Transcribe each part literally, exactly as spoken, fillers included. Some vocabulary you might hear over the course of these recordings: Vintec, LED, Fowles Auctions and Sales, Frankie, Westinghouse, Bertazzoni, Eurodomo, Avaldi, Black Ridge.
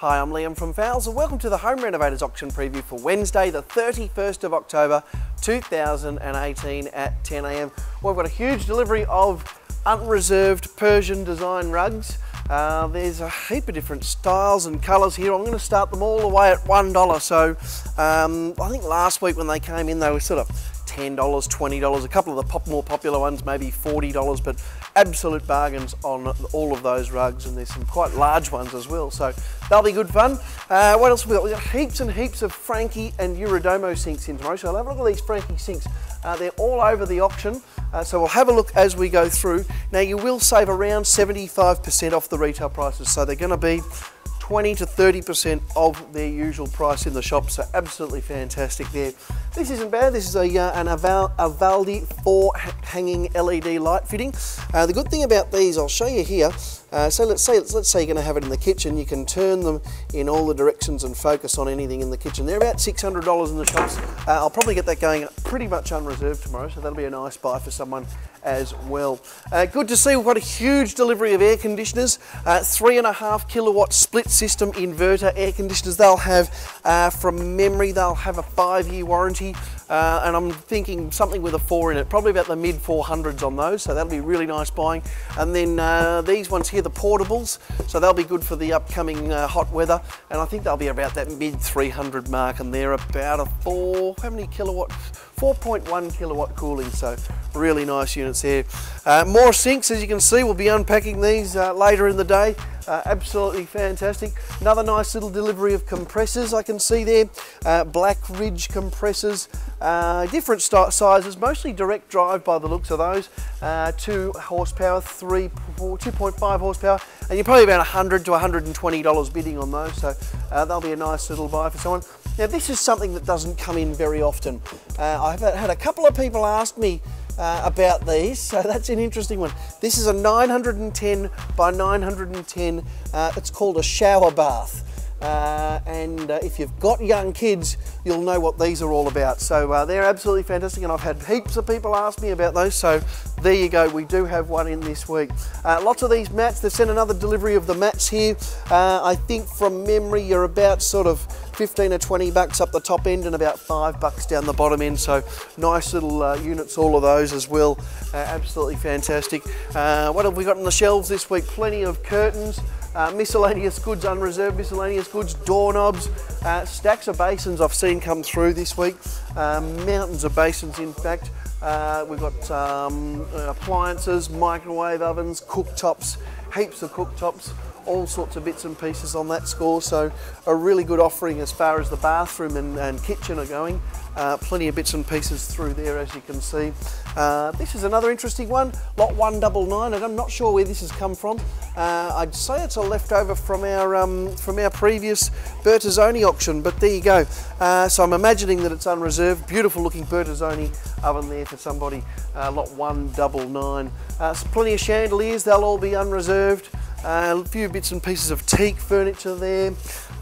Hi, I'm Liam from Fowles and welcome to the Home Renovators Auction Preview for Wednesday the thirty-first of October two thousand eighteen at ten A M. Well, we've got a huge delivery of unreserved Persian design rugs. Uh, there's a heap of different styles and colours here. I'm going to start them all away at one dollar. So um, I think last week when they came in they were sort of ten dollars, twenty dollars, a couple of the pop, more popular ones maybe forty dollars, but absolute bargains on all of those rugs, and there's some quite large ones as well, so they'll be good fun. Uh, what else have we got? We've got heaps and heaps of Frankie and Eurodomo sinks in tomorrow, so have a look at these Frankie sinks. Uh, they're all over the auction, uh, so we'll have a look as we go through. Now you will save around seventy-five percent off the retail prices, so they're going to be twenty to thirty percent of their usual price in the shop, so absolutely fantastic there. This isn't bad. This is a, uh, an Aval Avaldi four hanging L E D light fitting. Uh, the good thing about these, I'll show you here. Uh, so let's say let's, let's say you're going to have it in the kitchen. You can turn them in all the directions and focus on anything in the kitchen. They're about six hundred dollars in the shops. Uh, I'll probably get that going pretty much unreserved tomorrow, so that'll be a nice buy for someone as well. Uh, good to see we've got a huge delivery of air conditioners. Uh, three and a half kilowatt split system inverter air conditioners. They'll have, uh, from memory, they'll have a five-year warranty. Uh, and I'm thinking something with a four in it, probably about the mid four hundreds on those, so that'll be really nice buying. And then uh, these ones here, the portables, so they'll be good for the upcoming uh, hot weather, and I think they'll be about that mid three hundred mark, and they're about a four, how many kilowatt, four point one kilowatt cooling, so really nice units here. Uh, more sinks, as you can see. We'll be unpacking these uh, later in the day. Uh, absolutely fantastic. Another nice little delivery of compressors I can see there. Uh, Black Ridge compressors, uh, different sizes, mostly direct drive by the looks of those. Uh, two horsepower, three, two point five horsepower, and you're probably about one hundred to one hundred twenty dollars bidding on those, so uh, they'll be a nice little buy for someone. Now this is something that doesn't come in very often. Uh, I've had a couple of people ask me Uh, about these, so that's an interesting one. This is a nine hundred ten by nine hundred ten, uh, it's called a shower bath. Uh, and uh, if you've got young kids, you'll know what these are all about. So uh, they're absolutely fantastic, and I've had heaps of people ask me about those, so there you go, we do have one in this week. Uh, lots of these mats. They've sent another delivery of the mats here. Uh, I think from memory you're about sort of fifteen or twenty bucks up the top end and about five bucks down the bottom end, so nice little uh, units, all of those as well. Uh, absolutely fantastic. Uh, what have we got on the shelves this week? Plenty of curtains. Uh, miscellaneous goods, unreserved miscellaneous goods, doorknobs, uh, stacks of basins I've seen come through this week, um, mountains of basins in fact. Uh, we've got um, appliances, microwave ovens, cooktops, heaps of cooktops, all sorts of bits and pieces on that score, so a really good offering as far as the bathroom and, and kitchen are going. Uh, plenty of bits and pieces through there, as you can see. Uh, this is another interesting one, lot one nine nine, and I'm not sure where this has come from. Uh, I'd say it's a leftover from our um, from our previous Bertazzoni auction, but there you go. Uh, so I'm imagining that it's unreserved. Beautiful looking Bertazzoni oven there for somebody, uh, lot one nine nine. Uh, so plenty of chandeliers, they'll all be unreserved. Uh, a few bits and pieces of teak furniture there.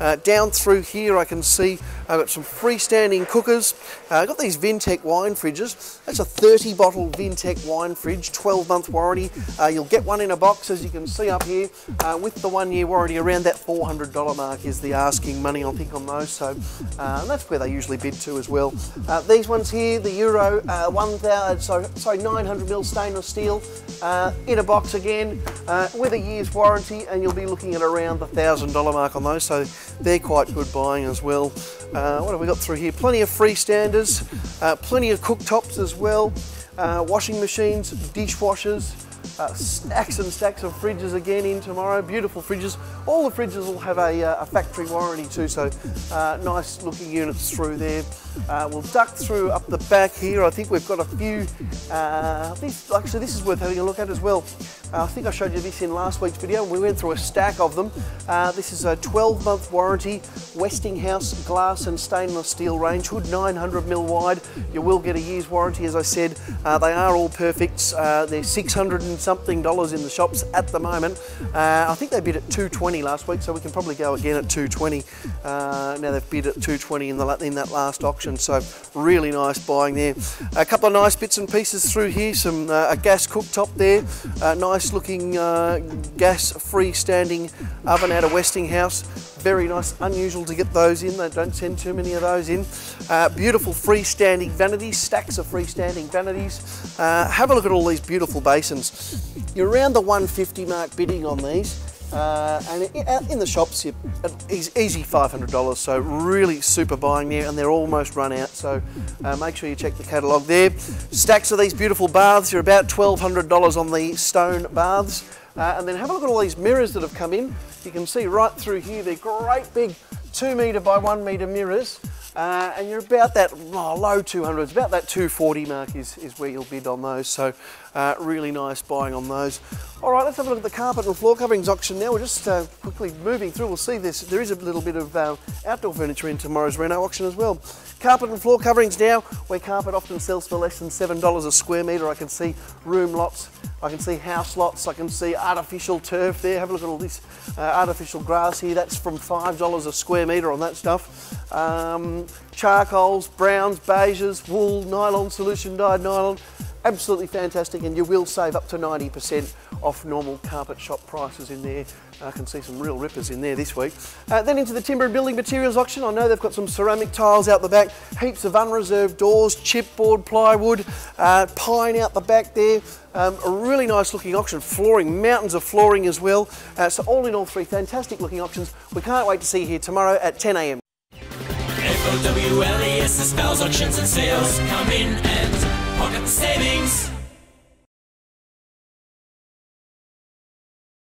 Uh, down through here I can see I've got some freestanding cookers. Uh, I've got these Vintec wine fridges. That's a thirty bottle Vintec wine fridge, twelve month warranty. Uh, you'll get one in a box, as you can see up here, uh, with the one year warranty. Around that four hundred dollar mark is the asking money I think on those, so uh, and that's where they usually bid to as well. Uh, these ones here, the Euro uh, one thousand, so, so nine hundred mil stainless steel, uh, in a box again, uh, with a year's warranty. And you'll be looking at around the thousand dollar mark on those, so they're quite good buying as well. Uh, what have we got through here? Plenty of freestanders, uh, plenty of cooktops as well, uh, washing machines, dishwashers, uh, stacks and stacks of fridges again in tomorrow. Beautiful fridges. All the fridges will have a, uh, a factory warranty too, so uh, nice looking units through there. Uh, we'll duck through up the back here. I think we've got a few. Uh, this, actually, this is worth having a look at as well. Uh, I think I showed you this in last week's video. We went through a stack of them. Uh, this is a twelve month warranty, Westinghouse glass and stainless steel range hood, nine hundred mil wide. You will get a year's warranty, as I said. Uh, they are all perfects. Uh, they're six hundred and something dollars in the shops at the moment. Uh, I think they bid at two twenty last week, so we can probably go again at two twenty. Uh, now they've bid at two twenty in, the, in that last auction, so really nice buying there. A couple of nice bits and pieces through here. Some uh, a gas cooktop there. Uh, nice. Nice looking uh, gas freestanding oven out of Westinghouse. Very nice, unusual to get those in. They don't send too many of those in. Uh, beautiful freestanding vanities, stacks of freestanding vanities. Uh, have a look at all these beautiful basins. You're around the one fifty mark bidding on these. Uh, and in the shops, it's easy five hundred dollars, so really super buying there, and they're almost run out, so uh, make sure you check the catalogue there. Stacks of these beautiful baths, you're about twelve hundred dollars on the stone baths. Uh, and then have a look at all these mirrors that have come in. You can see right through here, they're great big two metre by one metre mirrors. Uh, and you're about that oh, low two hundreds, about that two forty mark is, is where you'll bid on those. So uh, really nice buying on those. All right, let's have a look at the carpet and floor coverings auction now. We're just uh, quickly moving through. We'll see this. There is a little bit of uh, outdoor furniture in tomorrow's Reno auction as well. Carpet and floor coverings now, where carpet often sells for less than seven dollars a square metre. I can see room lots, I can see house lots, I can see artificial turf there. Have a look at all this uh, artificial grass here. That's from five dollars a square metre on that stuff. Um, charcoals, browns, beiges, wool, nylon, solution dyed nylon. Absolutely fantastic, and you will save up to ninety percent off normal carpet shop prices in there. I can see some real rippers in there this week. Uh, then into the timber and building materials auction. I know they've got some ceramic tiles out the back, heaps of unreserved doors, chipboard, plywood, uh, pine out the back there. Um, a really nice looking auction, flooring, mountains of flooring as well. Uh, so all in all, three fantastic looking auctions. We can't wait to see you here tomorrow at ten A M F O W L E S, Fowles Auctions and Sales. Come in and pocket savings.